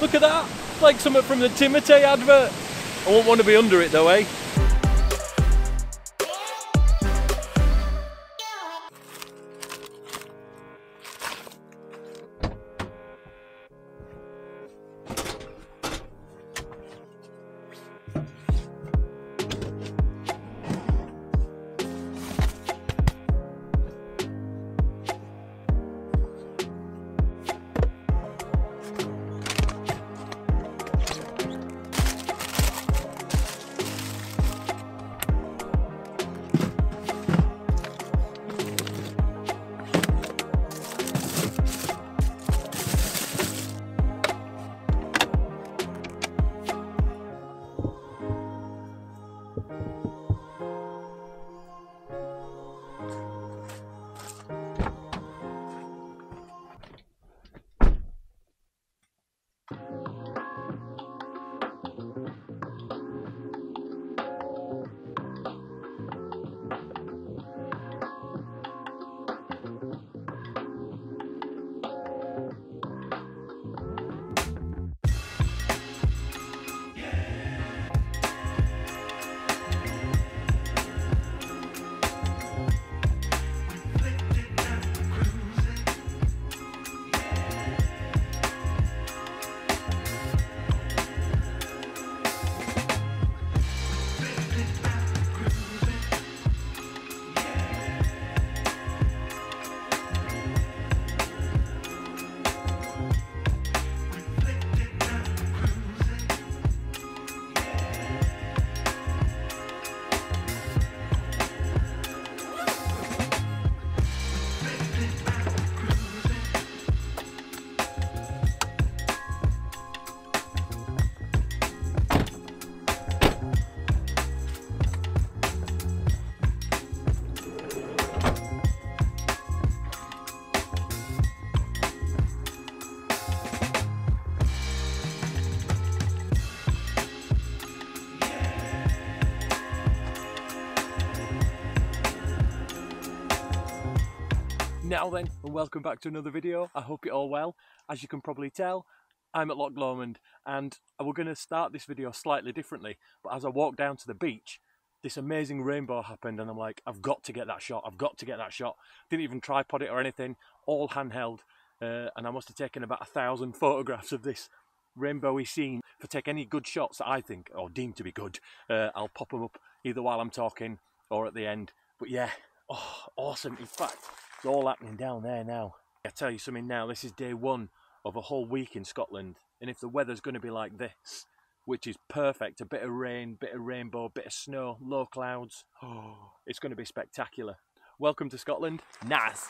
Look at that, it's like something from the Timotei advert. I won't want to be under it though, eh? Now then, and welcome back to another video. I hope you're all well. As you can probably tell, I'm at Loch Lomond and we're going to start this video slightly differently, but as I walked down to the beach, this amazing rainbow happened and I'm like, I've got to get that shot, I've got to get that shot. Didn't even tripod it or anything, all handheld, and I must have taken about 1,000 photographs of this rainbowy scene. If I take any good shots that I think, or deem to be good, I'll pop them up either while I'm talking or at the end. But yeah, oh, awesome. In fact, it's all happening down there now. I tell you something now, this is day one of a whole week in Scotland, and if the weather's going to be like this, which is perfect, a bit of rain, bit of rainbow, bit of snow, low clouds, oh, it's going to be spectacular. Welcome to Scotland. Nice.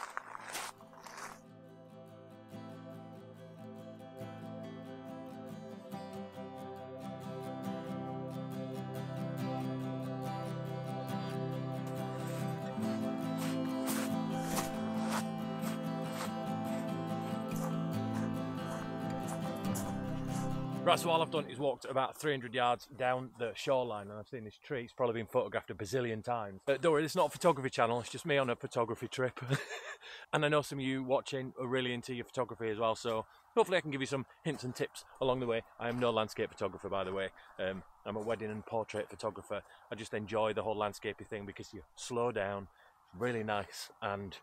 Right, so all I've done is walked about 300 yards down the shoreline and I've seen this tree. It's probably been photographed a bazillion times. Don't worry, it's not a photography channel, it's just me on a photography trip. And I know some of you watching are really into your photography as well, so hopefully I can give you some hints and tips along the way. I am no landscape photographer, by the way. I'm a wedding and portrait photographer. I just enjoy the whole landscapey thing because you slow down, it's really nice, and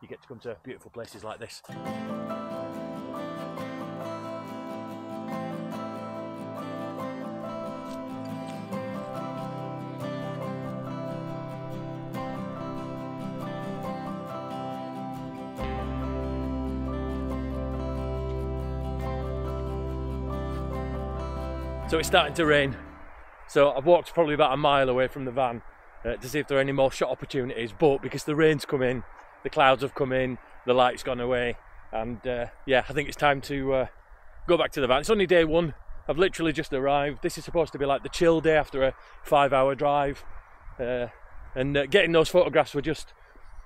you get to come to beautiful places like this. So it's starting to rain, so I've walked probably about a mile away from the van to see if there are any more shot opportunities, but because the rain's come in, the clouds have come in, the light's gone away, and yeah, I think it's time to go back to the van. It's only day one, I've literally just arrived. This is supposed to be like the chill day after a 5-hour drive, and getting those photographs were just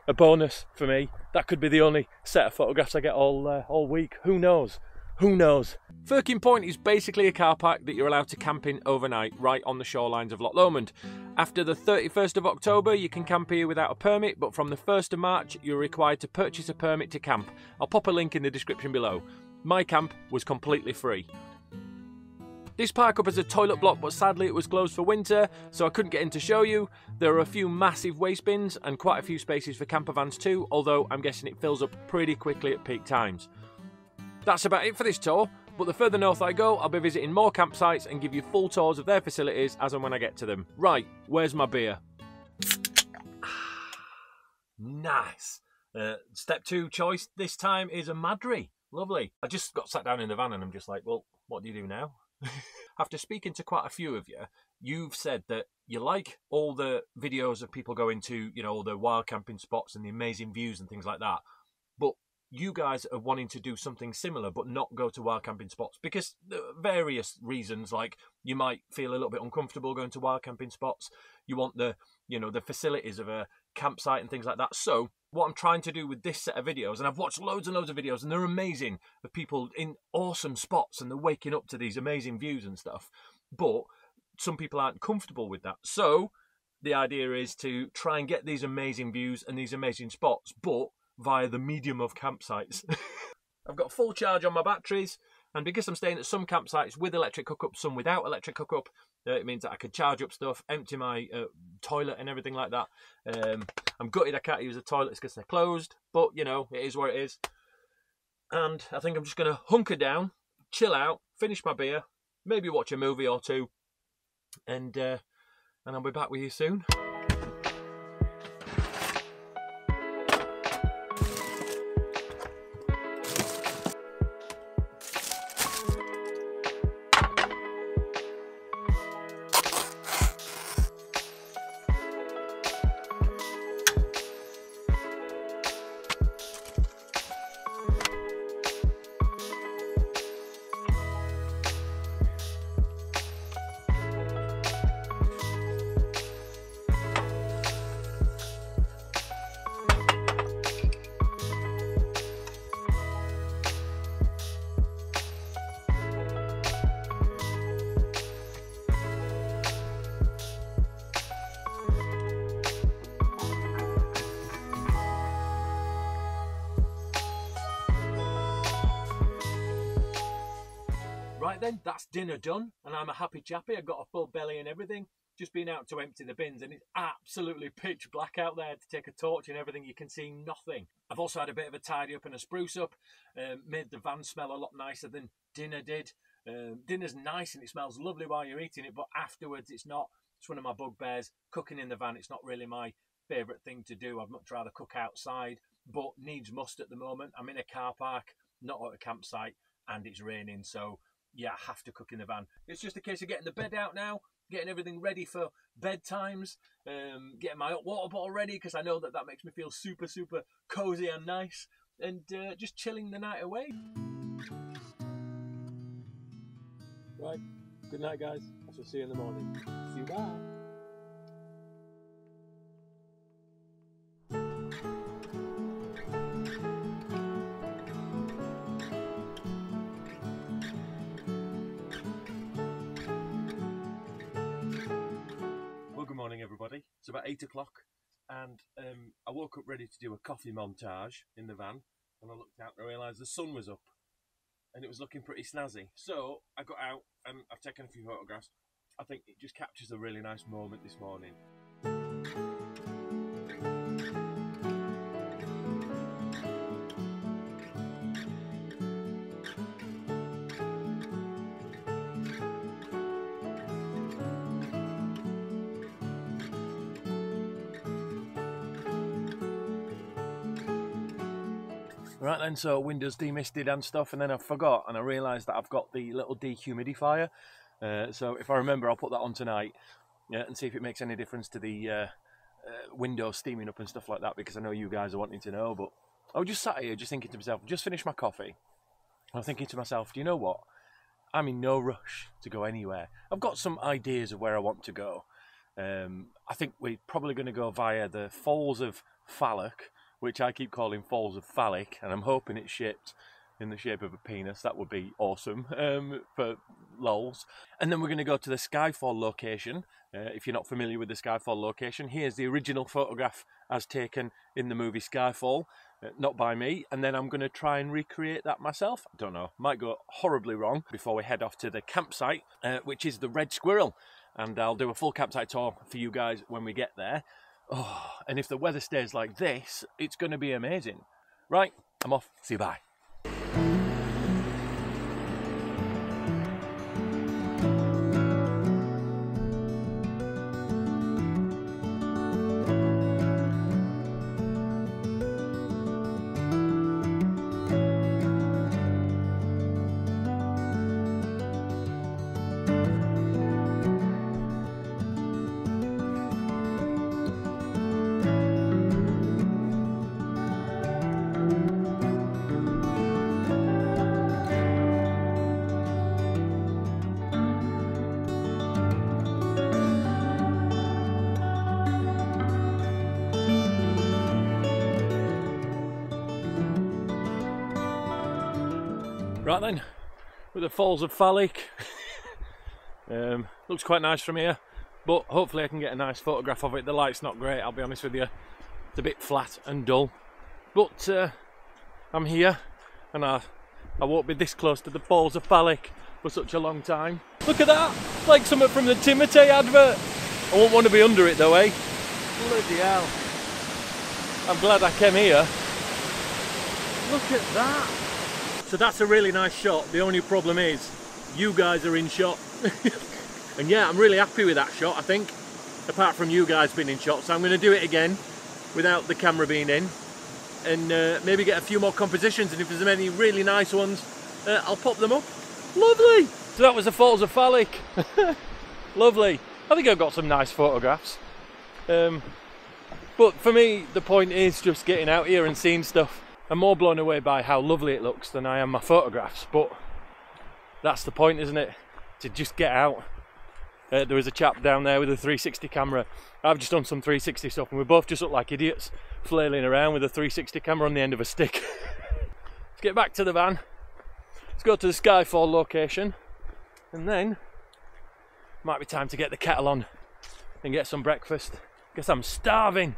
a bonus for me. That could be the only set of photographs I get all week, who knows? Who knows? Firkin Point is basically a car park that you're allowed to camp in overnight right on the shorelines of Loch Lomond. After the 31st of October you can camp here without a permit, but from the 1st of March you're required to purchase a permit to camp. I'll pop a link in the description below. My camp was completely free. This park up as a toilet block, but sadly it was closed for winter, so I couldn't get in to show you. There are a few massive waste bins and quite a few spaces for camper vans too, although I'm guessing it fills up pretty quickly at peak times. That's about it for this tour, but the further north I go, I'll be visiting more campsites and give you full tours of their facilities as and when I get to them. Right, where's my beer? Nice. Step two choice this time is a Madri. Lovely. I just got sat down in the van and I'm just like, well, what do you do now? After speaking to quite a few of you, you've said that you like all the videos of people going to, you know, all the wild camping spots and the amazing views and things like that. But you guys are wanting to do something similar but not go to wild camping spots because various reasons, like you might feel a little bit uncomfortable going to wild camping spots. You want the, you know, the facilities of a campsite and things like that. So what I'm trying to do with this set of videos, and I've watched loads and loads of videos and they're amazing, of people in awesome spots and they're waking up to these amazing views and stuff, but some people aren't comfortable with that. So the idea is to try and get these amazing views and these amazing spots, but via the medium of campsites. I've got full charge on my batteries, and because I'm staying at some campsites with electric hookup, some without electric hookup, it means that I could charge up stuff, empty my toilet and everything like that. I'm gutted I can't use the toilets because they're closed, but you know, it is what it is. And I think I'm just going to hunker down, chill out, finish my beer, maybe watch a movie or two, and I'll be back with you soon. Right then, that's dinner done, and I'm a happy chappy. I've got a full belly and everything. Just been out to empty the bins, and it's absolutely pitch black out there. To take a torch and everything, you can see nothing. I've also had a bit of a tidy up and a spruce up. Made the van smell a lot nicer than dinner did. Dinner's nice and it smells lovely while you're eating it, but afterwards it's not. It's one of my bugbears. Cooking in the van, it's not really my favourite thing to do. I'd much rather cook outside, but needs must at the moment. I'm in a car park, not at a campsite, and it's raining, so yeah, I have to cook in the van. It's just a case of getting the bed out now, getting everything ready for bedtimes, getting my water bottle ready, because I know that that makes me feel super, super cozy and nice, and just chilling the night away. Right, good night, guys. I shall see you in the morning. See you, bye. It's about 8 o'clock, and I woke up ready to do a coffee montage in the van, and I looked out and I realised the sun was up and it was looking pretty snazzy. So I got out and I've taken a few photographs. I think it just captures a really nice moment this morning. Right then, so windows demisted and stuff, and then I forgot and I realised that I've got the little dehumidifier, so if I remember I'll put that on tonight, and see if it makes any difference to the windows steaming up and stuff like that, because I know you guys are wanting to know. But I was just sat here just thinking to myself, just finished my coffee, and I'm thinking to myself, do you know what, I'm in no rush to go anywhere. I've got some ideas of where I want to go. I think we're probably going to go via the Falls of Falloch, which I keep calling Falls of Falloch, and I'm hoping it's shaped in the shape of a penis. That would be awesome, for lols. And then we're going to go to the Skyfall location. If you're not familiar with the Skyfall location, here's the original photograph as taken in the movie Skyfall. not by me, and then I'm going to try and recreate that myself. I don't know, might go horribly wrong before we head off to the campsite, which is the Red Squirrel, and I'll do a full campsite tour for you guys when we get there. Oh, and if the weather stays like this, it's going to be amazing. Right, I'm off. See you, bye. Right then, with the Falls of Falloch. Looks quite nice from here, but hopefully I can get a nice photograph of it. The light's not great, I'll be honest with you. It's a bit flat and dull, but I'm here, and I won't be this close to the Falls of Falloch for such a long time. Look at that, like something from the Timotei advert. I won't want to be under it though, eh? Bloody hell. I'm glad I came here. Look at that. So that's a really nice shot. The only problem is you guys are in shot. And yeah, I'm really happy with that shot, I think. Apart from you guys being in shot. So I'm going to do it again without the camera being in. And maybe get a few more compositions. And if there's any really nice ones, I'll pop them up. Lovely! So that was the Falls of Falloch. Lovely. I think I've got some nice photographs. But for me, the point is just getting out here and seeing stuff. I'm more blown away by how lovely it looks than I am my photographs, but that's the point, isn't it? To just get out. There was a chap down there with a 360 camera. I've just done some 360 stuff and we both just look like idiots flailing around with a 360 camera on the end of a stick. Let's get back to the van. Let's go to the Skyfall location and then might be time to get the kettle on and get some breakfast. Guess I'm starving.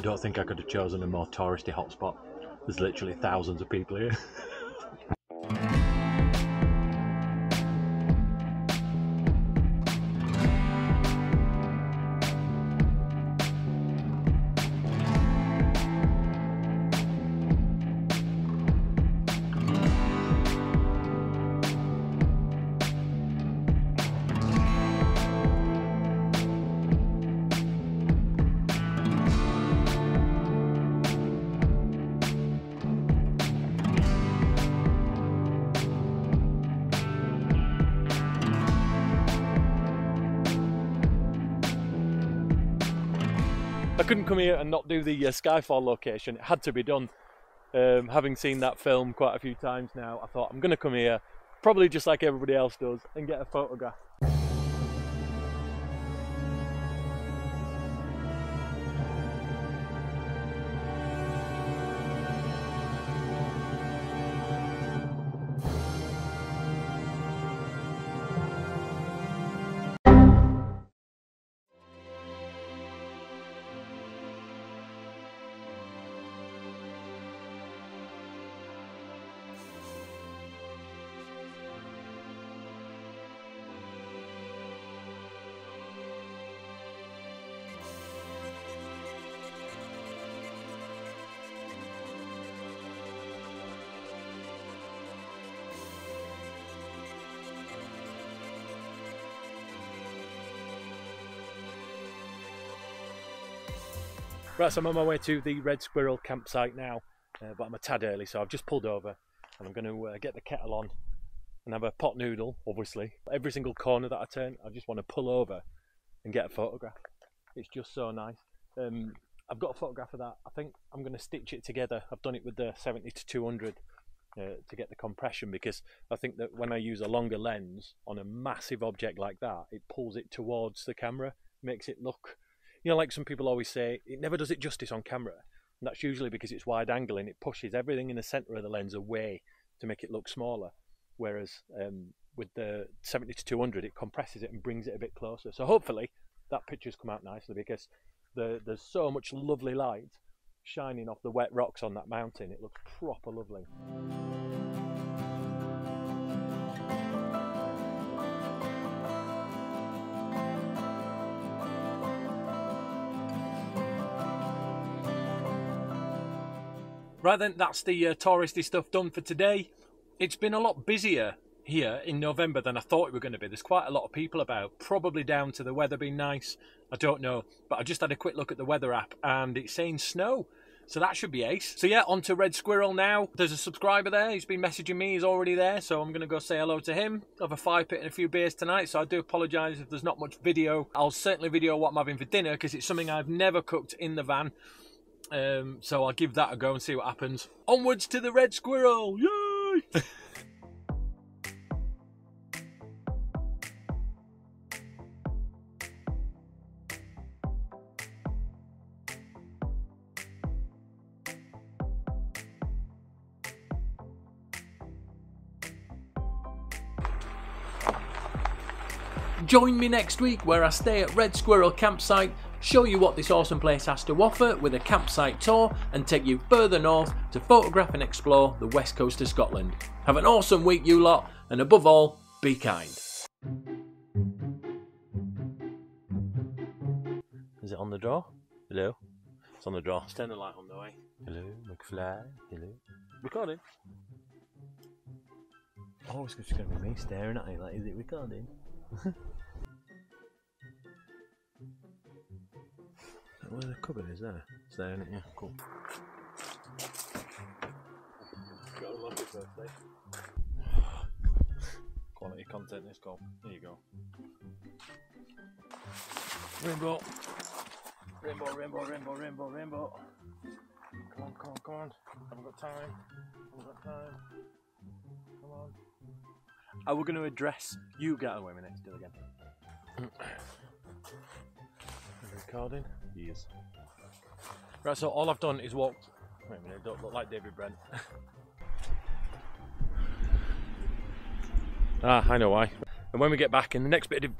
I don't think I could have chosen a more touristy hotspot. There's literally thousands of people here. I couldn't come here and not do the Skyfall location. It had to be done. Having seen that film quite a few times now, I thought I'm going to come here, probably just like everybody else does, and get a photograph. Right, so I'm on my way to the Red Squirrel campsite now, but I'm a tad early, so I've just pulled over and I'm going to get the kettle on and have a pot noodle, obviously. Every single corner that I turn, I just want to pull over and get a photograph. It's just so nice. I've got a photograph of that. I think I'm going to stitch it together. I've done it with the 70-200 to get the compression, because I think that when I use a longer lens on a massive object like that, it pulls it towards the camera, makes it look, you know, like some people always say, it never does it justice on camera. And that's usually because it's wide angle and it pushes everything in the center of the lens away to make it look smaller. Whereas with the 70-200, it compresses it and brings it a bit closer. So hopefully that picture's come out nicely, because there's so much lovely light shining off the wet rocks on that mountain. It looks proper lovely. Right then, that's the touristy stuff done for today. It's been a lot busier here in November than I thought it were going to be. There's quite a lot of people about, probably down to the weather being nice. I don't know, but I just had a quick look at the weather app and it's saying snow. So that should be ace. So yeah, on to Red Squirrel now. There's a subscriber there. He's been messaging me. He's already there. So I'm going to go say hello to him. Have a fire pit and a few beers tonight. So I do apologise if there's not much video. I'll certainly video what I'm having for dinner, because it's something I've never cooked in the van. So I'll give that a go and see what happens. Onwards to the Red Squirrel. Yay! Join me next week where I stay at Red Squirrel Campsite, show you what this awesome place has to offer with a campsite tour, and take you further north to photograph and explore the west coast of Scotland. Have an awesome week, you lot, and above all, be kind. Is it on the draw? Hello? It's on the draw. Turn the light on the way. Hello, McFly. Hello. Recording? Oh, it's just going to be me staring at you like, is it recording? Where the cupboard is there? It's there, isn't it? Yeah, cool. Got a lovely birthday. Quality content this call. There you go. Rainbow. Rainbow, rainbow, rainbow, rainbow, rainbow. Come on, come on, come on. Haven't got time. Haven't got time. Come on. Are we going to address you? Get away with it. Do it again. Recording? Yes. Right, so all I've done is walked. Wait a minute, don't look like David Brent. Ah, I know why. And when we get back in the next bit of...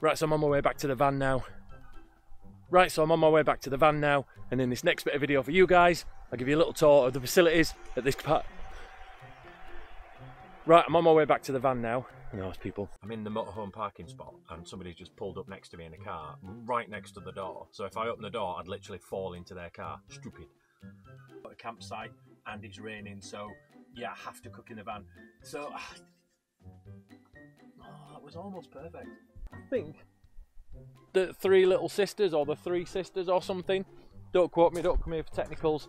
Right, so I'm on my way back to the van now. Right, so I'm on my way back to the van now. And in this next bit of video for you guys, I'll give you a little tour of the facilities at this part. Right, I'm on my way back to the van now. Nice people. I'm in the motorhome parking spot and somebody's just pulled up next to me in a car, right next to the door. So if I open the door, I'd literally fall into their car. Stupid. Got a campsite and it's raining, so yeah, I have to cook in the van. So, oh, that was almost perfect. I think the three little sisters or the three sisters or something, don't quote me, don't come here for technicals,